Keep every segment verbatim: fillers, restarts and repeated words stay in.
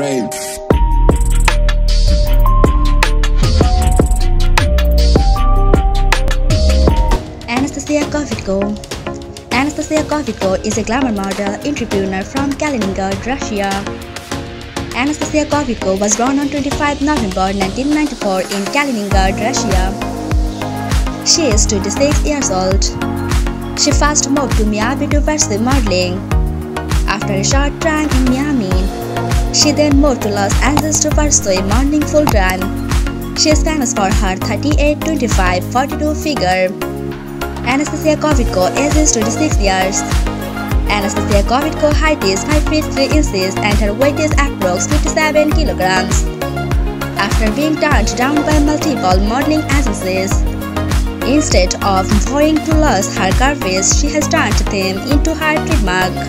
Rape. Anastasia Kvitko. Anastasia Kvitko is a glamour model entrepreneur from Kaliningrad, Russia. Anastasia Kvitko was born on twenty-fifth of November nineteen ninety-four in Kaliningrad, Russia. She is twenty-six years old. She first moved to Miami to pursue modeling. After a short time in Miami, she then moved to Los Angeles to pursue a modeling full-time. She is famous for her thirty-eight, twenty-five, forty-two figure. Anastasia Kvitko ages twenty-six years. Anastasia Kvitko height is five feet three inches and her weight is approximately fifty-seven kilograms. After being turned down by multiple modeling agencies, instead of going to lose her curves, she has turned them into her trademark.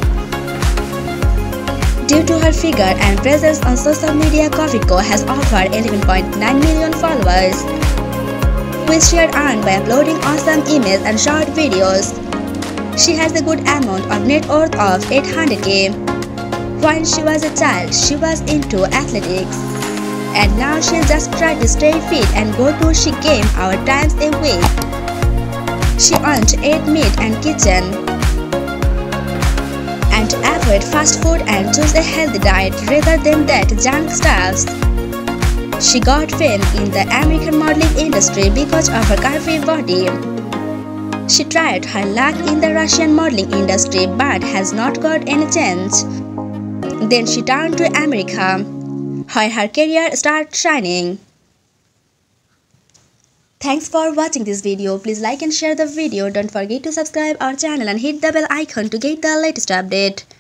Due to her figure and presence on social media, Kvitko has over eleven point nine million followers, which she had earned by uploading awesome images and short videos. She has a good amount of net worth of eight hundred K. When she was a child, she was into athletics, and now she just tried to stay fit and go to she game hour times a week. She won't eat meat and kitchen, and avoid fast food and choose a healthy diet rather than that junk stuff. She got fame in the American modeling industry because of her curvy body. She tried her luck in the Russian modeling industry but has not got any chance. Then she turned to America, where her career started shining. Thanks for watching this video. Please like and share the video. Don't forget to subscribe our channel and hit the bell icon to get the latest update.